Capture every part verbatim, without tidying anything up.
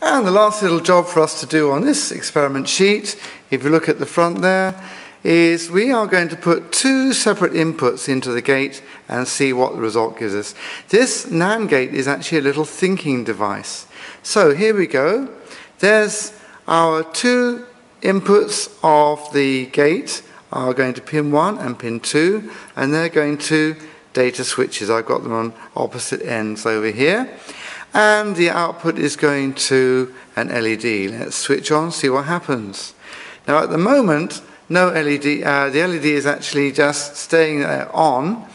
And the last little job for us to do on this experiment sheet, if you look at the front there, is we are going to put two separate inputs into the gate and see what the result gives us. This NAND gate is actually a little thinking device. So here we go. There's our two inputs of the gate are going to pin one and pin two, and they're going to data switches. I've got them on opposite ends over here. And the output is going to an L E D. Let's switch on, see what happens. Now at the moment, no L E D, uh, the L E D is actually just staying uh, on,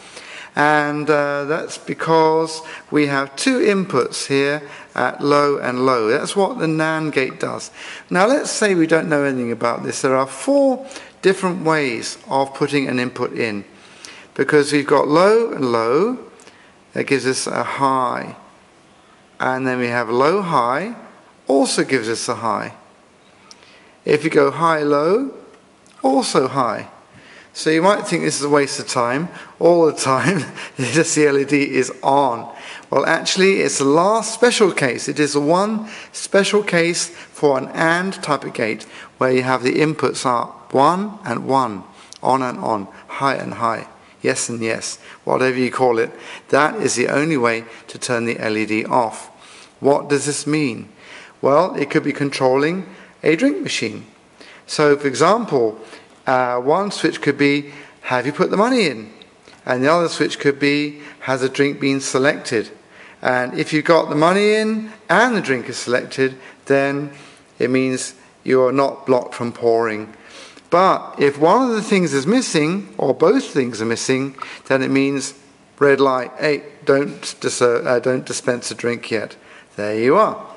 and uh, that's because we have two inputs here at low and low. That's what the NAND gate does. Now let's say we don't know anything about this. There are four different ways of putting an input in, because we've got low and low, that gives us a high, and then we have low high, also gives us a high. If you go high low, also high. So you might think this is a waste of time. All the time, just the L E D is on. Well, actually, it's the last special case. It is the one special case for an AND type of gate where you have the inputs are one and one, on and on, high and high, yes and yes, whatever you call it. That is the only way to turn the L E D off. What does this mean? Well, it could be controlling a drink machine. So, for example, uh, one switch could be, have you put the money in? And the other switch could be, has a drink been selected? And if you got the money in and the drink is selected, then it means you are not blocked from pouring. But if one of the things is missing, or both things are missing, then it means red light, hey, don't, dis- uh, don't dispense a drink yet. There you are.